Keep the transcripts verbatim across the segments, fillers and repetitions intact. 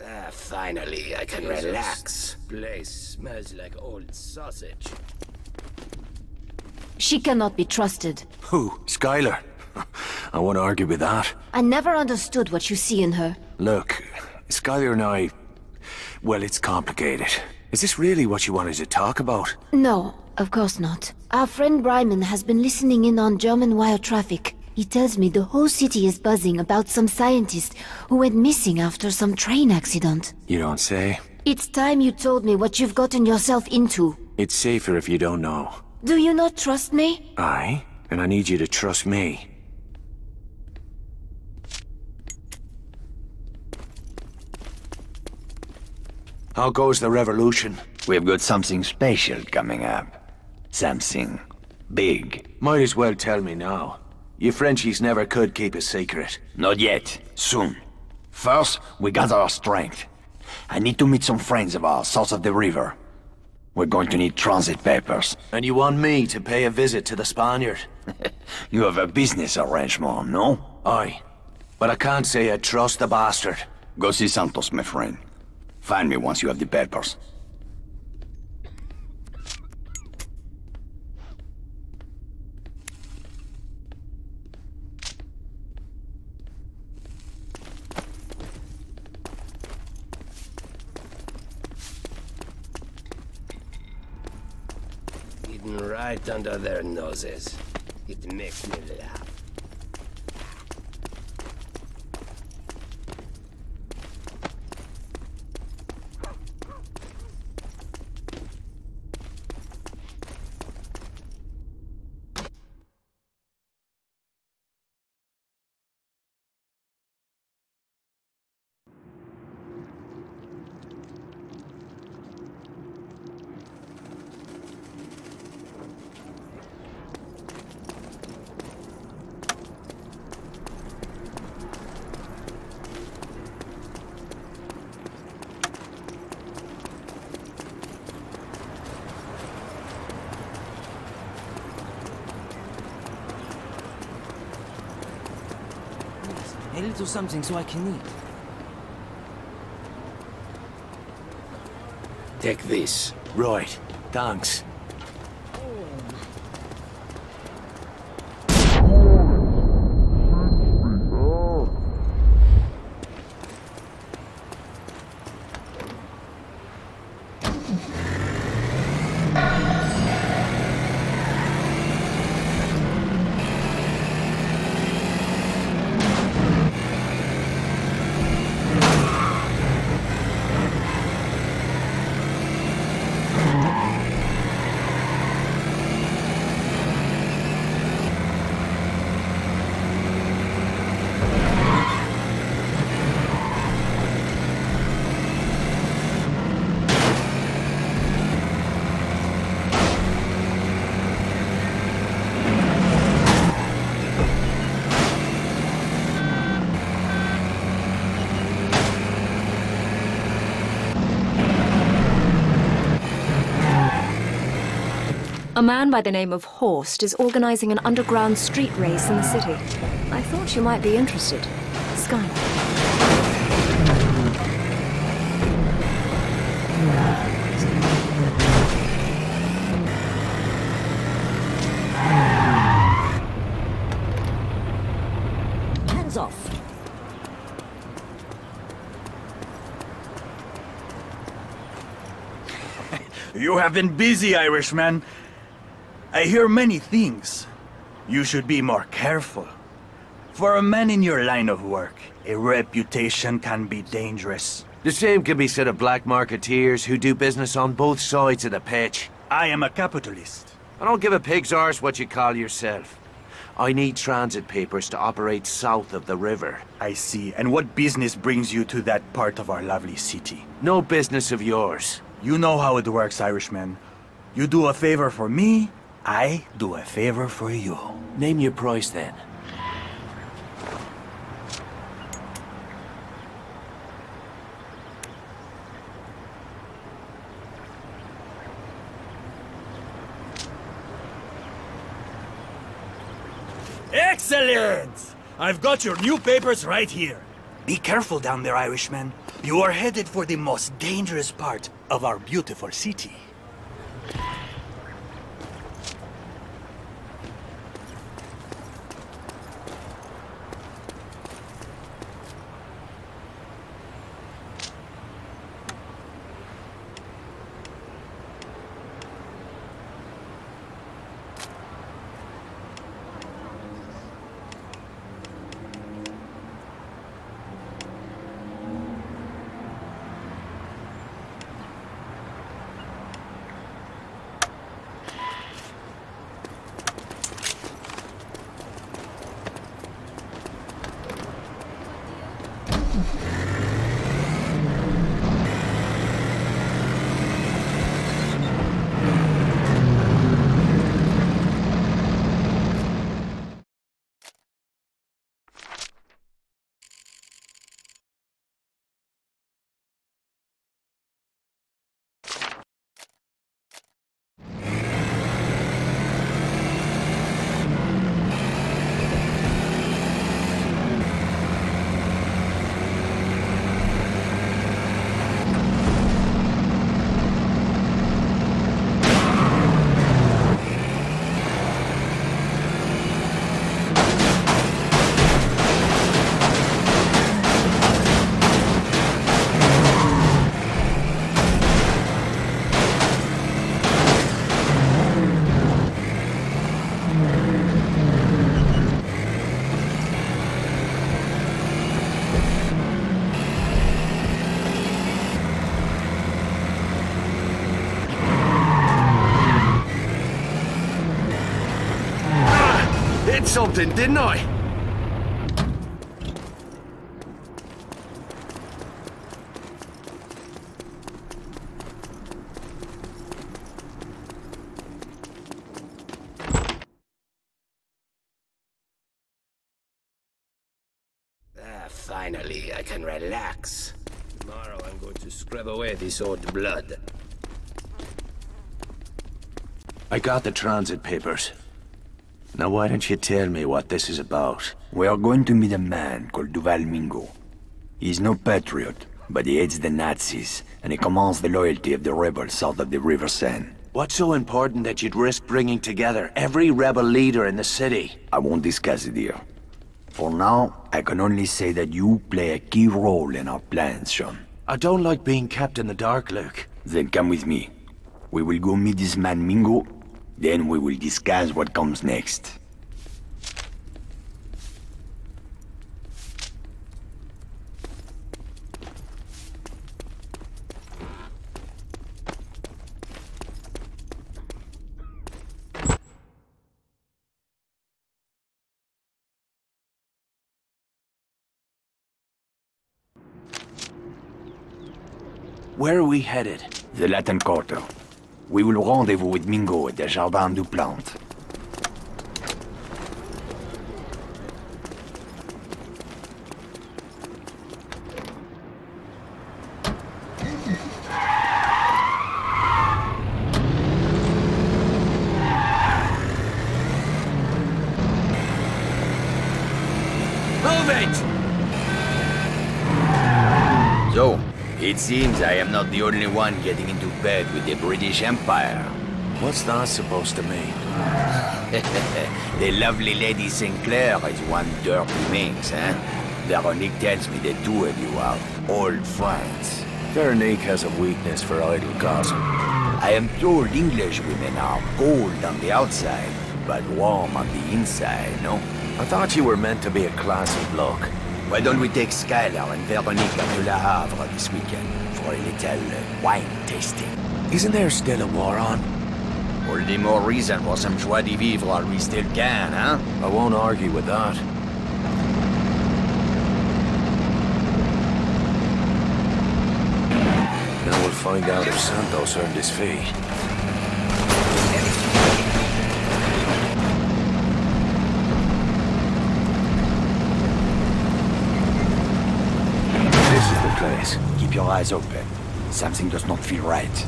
Ah, finally, I can Jesus. relax. Place smells like old sausage. She cannot be trusted. Who? Skylar? I won't argue with that. I never understood what you see in her. Look, Skylar and I... well, it's complicated. Is this really what you wanted to talk about? No, of course not. Our friend Bryman has been listening in on German wire traffic. He tells me the whole city is buzzing about some scientist who went missing after some train accident. You don't say? It's time you told me what you've gotten yourself into. It's safer if you don't know. Do you not trust me? Aye, and I need you to trust me. How goes the revolution? We've got something special coming up. Something big. Might as well tell me now. You Frenchies never could keep a secret. Not yet. Soon. First, we gather our strength. I need to meet some friends of ours south of the river. We're going to need transit papers. And you want me to pay a visit to the Spaniard? You have a business arrangement, no? Aye. But I can't say I trust the bastard. Go see Santos, my friend. Find me once you have the papers. Hidden right under their noses. It makes me laugh. A little something so I can eat. Take this. Right. Thanks. A man by the name of Horst is organizing an underground street race in the city. I thought you might be interested. Skylar. You have been busy, Irishman. I hear many things. You should be more careful. For a man in your line of work, a reputation can be dangerous. The same can be said of black marketeers who do business on both sides of the pitch. I am a capitalist. I don't give a pig's arse what you call yourself. I need transit papers to operate south of the river. I see. And what business brings you to that part of our lovely city? No business of yours. You know how it works, Irishman. You do a favor for me, I do a favor for you. Name your price, then. Excellent! I've got your new papers right here. Be careful down there, Irishman. You are headed for the most dangerous part of our beautiful city. Something, didn't I? Ah, finally, I can relax. Tomorrow I'm going to scrub away this old blood. I got the transit papers. Now why don't you tell me what this is about? We are going to meet a man called Duval Mingo. He's no patriot, but he hates the Nazis, and he commands the loyalty of the rebels south of the River Seine. What's so important that you'd risk bringing together every rebel leader in the city? I won't discuss it here. For now, I can only say that you play a key role in our plans, Sean. I don't like being kept in the dark, Luke. Then come with me. We will go meet this man Mingo. Then we will discuss what comes next. Where are we headed? The Latin Quarter. We will rendezvous with Mingo at the Jardin des Plantes. Move it! So, it seems I am not the only one getting into bed with the British Empire. What's that supposed to mean? The lovely lady Sinclair is one dirty minx, eh? Veronique tells me the two of you are old friends. Veronique has a weakness for idle gossip. I am told English women are cold on the outside, but warm on the inside, no? I thought you were meant to be a classy bloke. Why don't we take Skylar and Veronique up to La Havre this weekend for a little uh, wine tasting? Isn't there still a war on? All the more reason for some joie de vivre while we still can, huh? I won't argue with that. Now we'll find out if Santos earned his fee. Keep your eyes open. Something does not feel right.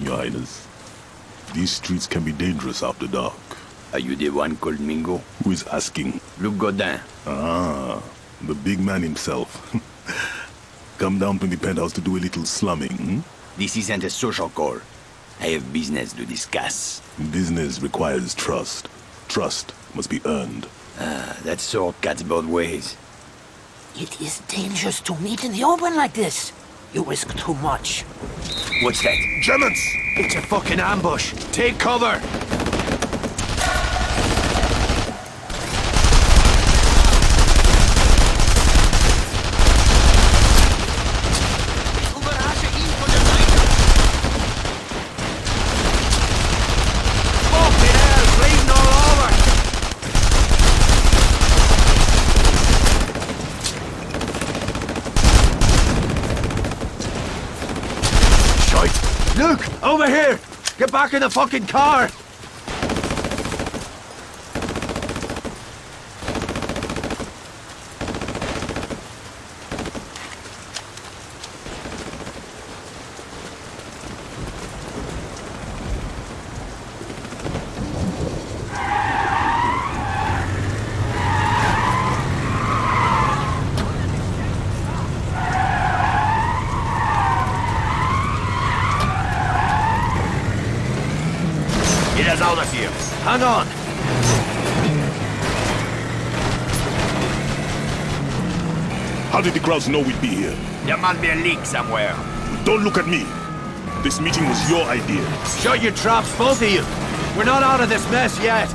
mistaken, Your Highness. These streets can be dangerous after dark. Are you the one called Mingo? Who is asking? Luke Godin. Ah, the big man himself. Come down to the penthouse to do a little slumming, hmm? This isn't a social call. I have business to discuss. Business requires trust. Trust must be earned. Ah, that sword cuts both ways. It is dangerous to meet in the open like this. You risk too much. What's that? Germans! It's a fucking ambush. Take cover! Over here! Get back in the fucking car! Hang on! How did the crowds know we'd be here? There must be a leak somewhere. Don't look at me! This meeting was your idea. Shut your traps, both of you! We're not out of this mess yet!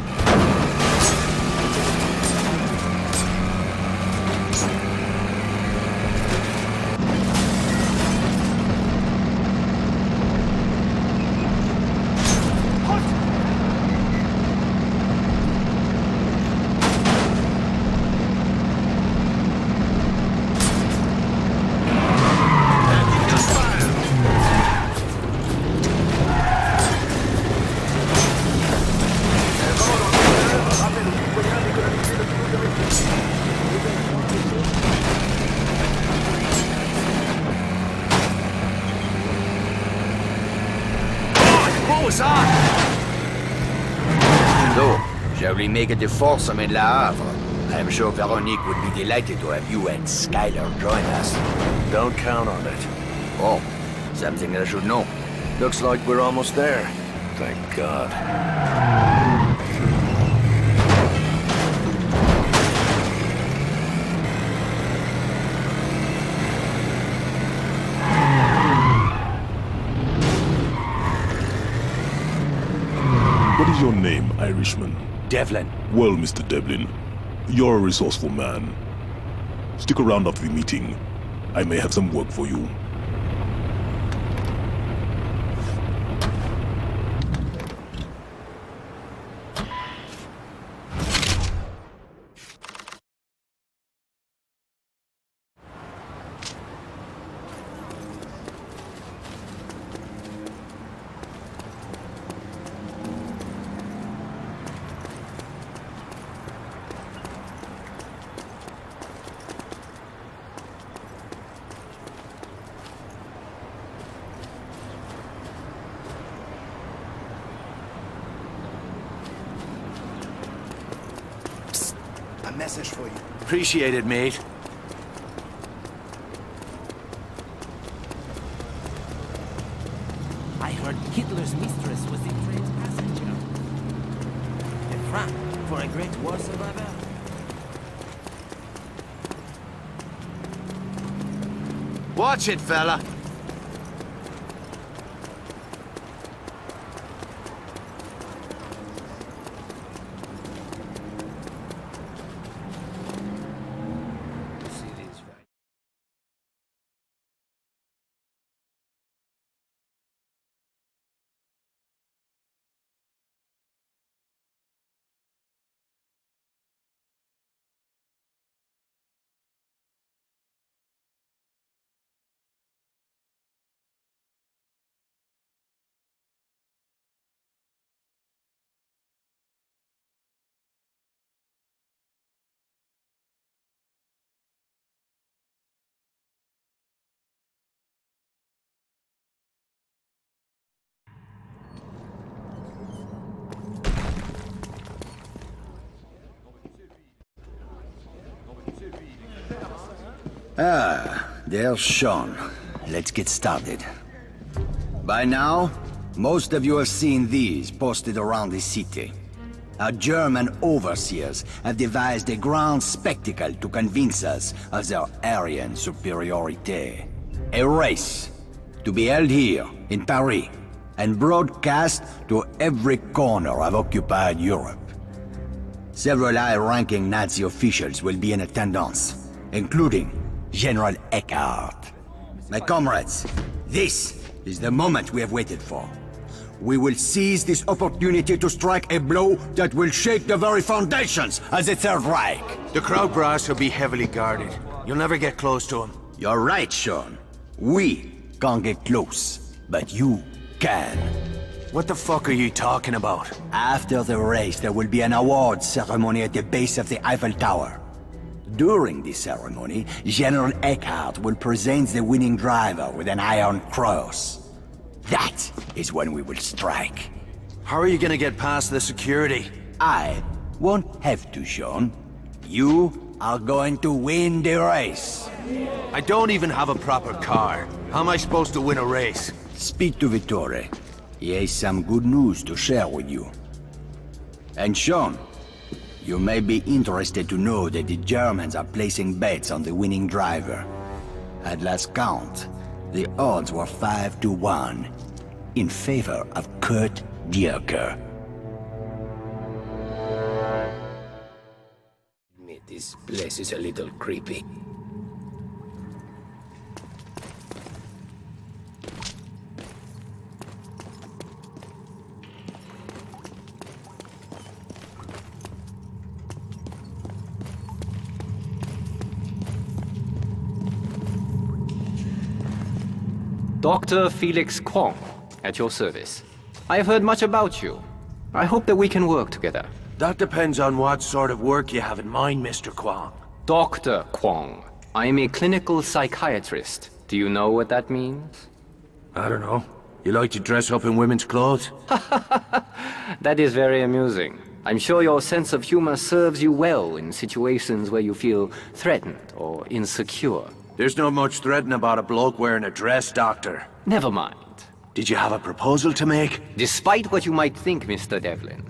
Make a deforesum in La Havre. I'm sure Veronique would be delighted to have you and Skylar join us. Don't count on it. Oh, something I should know. Looks like we're almost there. Thank God. Your name, Irishman? Devlin. Well, Mister Devlin, you're a resourceful man. Stick around after the meeting. I may have some work for you. Message for you. Appreciate it, mate. I heard Hitler's mistress was the train's passenger. The crap for a great war survivor. Watch it, fella. Ah, there's Sean. Let's get started. By now, most of you have seen these posted around the city. Our German overseers have devised a grand spectacle to convince us of their Aryan superiority. A race to be held here in Paris and broadcast to every corner of occupied Europe. Several high-ranking Nazi officials will be in attendance, including General Eckhart. My comrades, this is the moment we have waited for. We will seize this opportunity to strike a blow that will shake the very foundations of the Third Reich. The crowd brass will be heavily guarded. You'll never get close to them. You're right, Sean. We can't get close, but you can. What the fuck are you talking about? After the race, there will be an award ceremony at the base of the Eiffel Tower. During this ceremony, General Eckhart will present the winning driver with an Iron Cross. That is when we will strike. How are you gonna get past the security? I won't have to, Sean. You are going to win the race. I don't even have a proper car. How am I supposed to win a race? Speak to Vittorio. He has some good news to share with you. And Sean, you may be interested to know that the Germans are placing bets on the winning driver. At last count, the odds were five to one in favor of Kurt Dierker. This place is a little creepy. Doctor Felix Kwong, at your service. I have heard much about you. I hope that we can work together. That depends on what sort of work you have in mind, Mister Kwong. Doctor Kwong, I am a clinical psychiatrist. Do you know what that means? I don't know. You like to dress up in women's clothes? That is very amusing. I'm sure your sense of humor serves you well in situations where you feel threatened or insecure. There's not much threatening about a bloke wearing a dress, Doctor. Never mind. Did you have a proposal to make? Despite what you might think, Mister Devlin,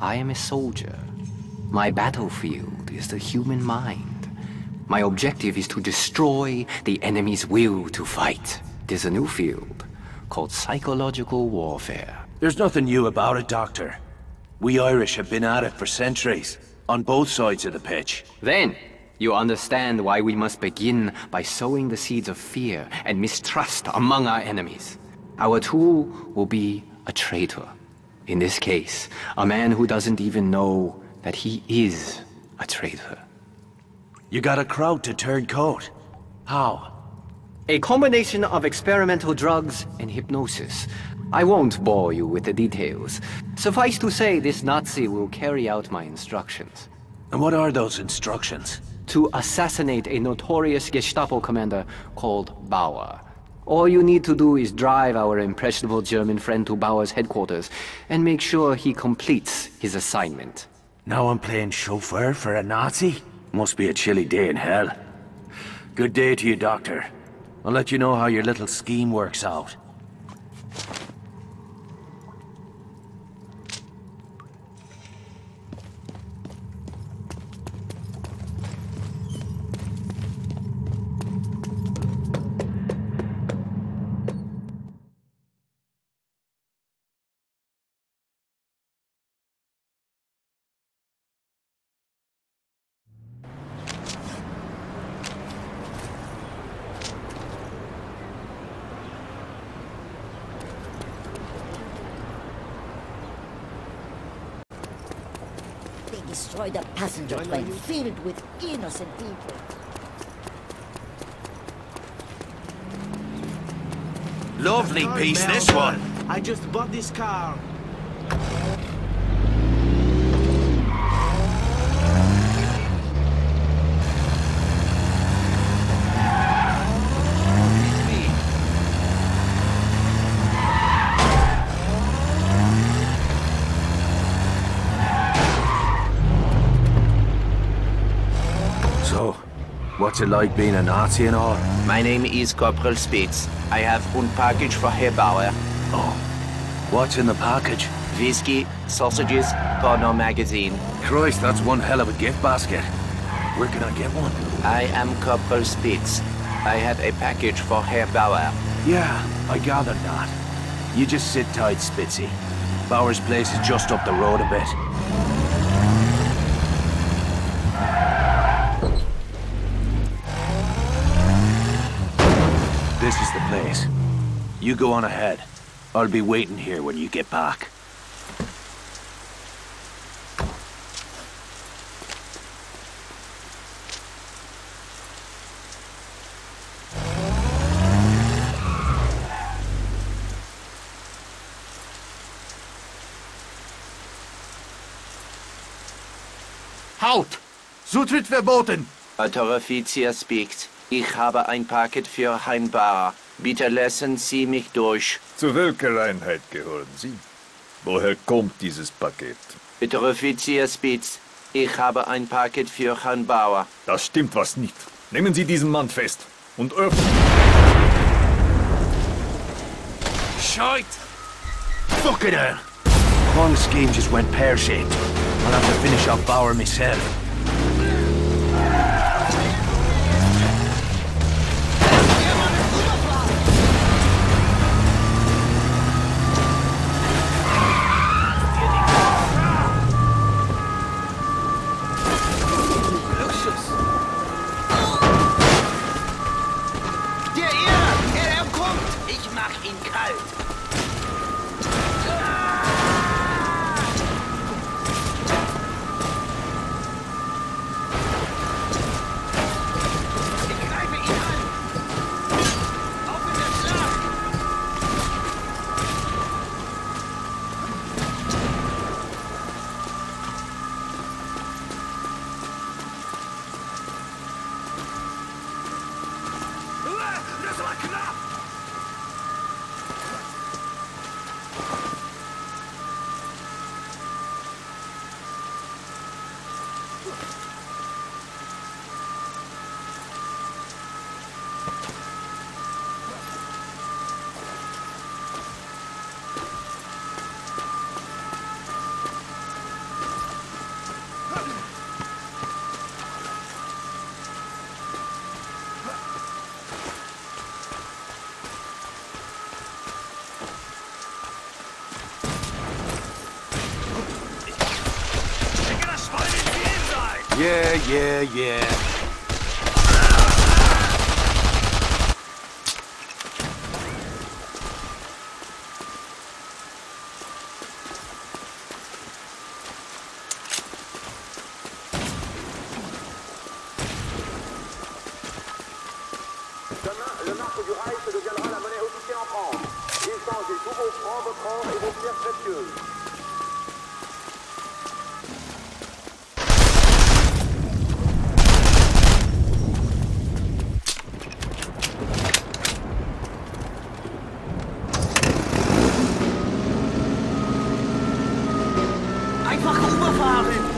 I am a soldier. My battlefield is the human mind. My objective is to destroy the enemy's will to fight. There's a new field called psychological warfare. There's nothing new about it, Doctor. We Irish have been at it for centuries, on both sides of the pitch. Then you understand why we must begin by sowing the seeds of fear and mistrust among our enemies. Our tool will be a traitor. In this case, a man who doesn't even know that he is a traitor. You got a crowd to turn coat. How? A combination of experimental drugs and hypnosis. I won't bore you with the details. Suffice to say, this Nazi will carry out my instructions. And what are those instructions? To assassinate a notorious Gestapo commander called Bauer. All you need to do is drive our impressionable German friend to Bauer's headquarters and make sure he completes his assignment. Now I'm playing chauffeur for a Nazi? Must be a chilly day in hell. Good day to you, Doctor. I'll let you know how your little scheme works out. Destroyed a passenger train filled with innocent people. Lovely piece, this one. I just bought this car. What's it like being a Nazi and all? My name is Corporal Spitz. I have one package for Herr Bauer. Oh. What's in the package? Whiskey, sausages, porno magazine. Christ, that's one hell of a gift basket. Where can I get one? I am Corporal Spitz. I have a package for Herr Bauer. Yeah, I gathered that. You just sit tight, Spitzy. Bauer's place is just up the road a bit. This is the place. You go on ahead. I'll be waiting here when you get back. Out! Zutritt verboten! Alter Offizier speaks. Ich habe ein Paket für Herrn Bauer. Bitte lassen Sie mich durch. Zu welcher Einheit gehören Sie? Woher kommt dieses Paket? Alter Offizier Spitz. Ich habe ein Paket für Herrn Bauer. Das stimmt was nicht. Nehmen Sie diesen Mann fest und öffnen. Shit! Fuck it out! Kwong's scheme just went pear-shaped. I'll have to finish off Bauer myself. Yeah, yeah, yeah. Einfach rüberfahren!